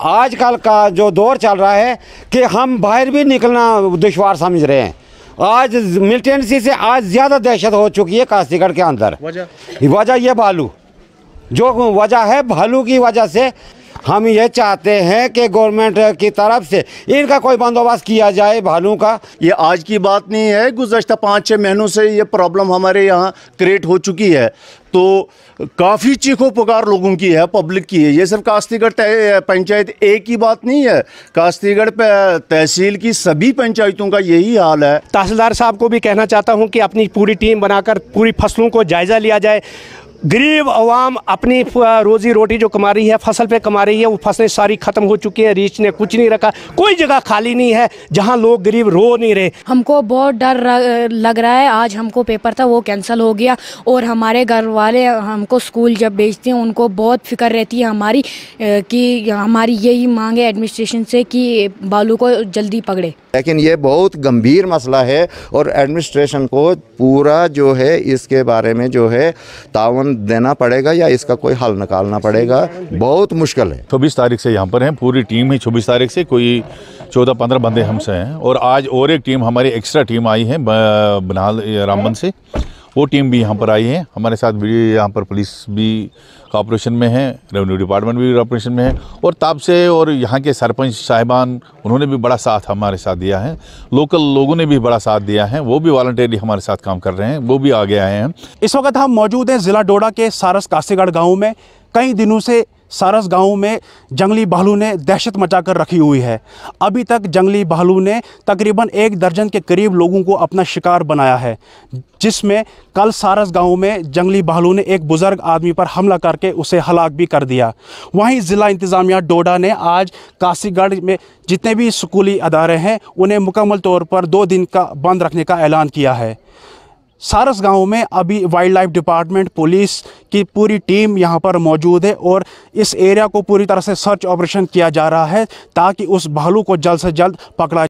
आजकल का जो दौर चल रहा है कि हम बाहर भी निकलना दुश्वार समझ रहे हैं। आज मिलिटेंसी से आज ज़्यादा दहशत हो चुकी है कास्तीगढ़ के अंदर। वजह ये भालू जो वजह है, भालू की वजह से हम ये चाहते हैं कि गवर्नमेंट की तरफ से इनका कोई बंदोबस्त किया जाए भालू का। ये आज की बात नहीं है, गुज़श्ता 5-6 महीनों से ये प्रॉब्लम हमारे यहाँ क्रिएट हो चुकी है। तो काफ़ी चीखों पुकार लोगों की है, पब्लिक की है। ये सिर्फ कास्तीगढ़ पंचायत एक ही बात नहीं है, कास्तीगढ़ तहसील की सभी पंचायतों का यही हाल है। तहसीलदार साहब को भी कहना चाहता हूँ कि अपनी पूरी टीम बनाकर पूरी फसलों को जायज़ा लिया जाए। गरीब आवाम अपनी रोज़ी रोटी जो कमा रही है, फसल पे कमा रही है, वो फसलें सारी ख़त्म हो चुकी हैं। रीच ने कुछ नहीं रखा, कोई जगह खाली नहीं है जहां लोग गरीब रो नहीं रहे। हमको बहुत डर लग रहा है। आज हमको पेपर था, वो कैंसिल हो गया, और हमारे घर वाले हमको स्कूल जब भेजते हैं उनको बहुत फिक्र रहती है हमारी, कि हमारी यही मांग है एडमिनिस्ट्रेशन से कि भालू को जल्दी पकड़े। लेकिन ये बहुत गंभीर मसला है और एडमिनिस्ट्रेशन को पूरा जो है इसके बारे में जो है तावन देना पड़ेगा या इसका कोई हल निकालना पड़ेगा। बहुत मुश्किल है। 24 तारीख से यहाँ पर हैं, पूरी टीम है। 24 तारीख से कोई 14-15 बंदे हमसे हैं और आज और एक टीम, हमारी एक्स्ट्रा टीम आई है बनाल रामबन से, वो टीम भी यहाँ पर आई है हमारे साथ। यहाँ पर पुलिस भी ऑपरेशन में है, रेवेन्यू डिपार्टमेंट भी ऑपरेशन में है, और ताब से और यहाँ के सरपंच साहिबान उन्होंने भी बड़ा साथ हमारे साथ दिया है। लोकल लोगों ने भी बड़ा साथ दिया है, वो भी वॉलंटियरली हमारे साथ काम कर रहे हैं, वो भी आगे आए हैं। इस वक्त हम मौजूद हैं ज़िला डोडा के सारस कास्तीगढ़ गाँव में। कई दिनों से सारस गांव में जंगली भालू ने दहशत मचा कर रखी हुई है। अभी तक जंगली भालू ने तकरीबन 1 दर्जन के करीब लोगों को अपना शिकार बनाया है, जिसमें कल सारस गांव में जंगली भालू ने एक बुज़ुर्ग आदमी पर हमला करके उसे हलाक भी कर दिया। वहीं ज़िला इंतज़ामिया डोडा ने आज कास्तीगढ़ में जितने भी स्कूली अदारे हैं उन्हें मुकम्मल तौर पर 2 दिन का बंद रखने का ऐलान किया है। सारस गांव में अभी वाइल्ड लाइफ डिपार्टमेंट, पुलिस की पूरी टीम यहां पर मौजूद है और इस एरिया को पूरी तरह से सर्च ऑपरेशन किया जा रहा है ताकि उस भालू को जल्द से जल्द पकड़ा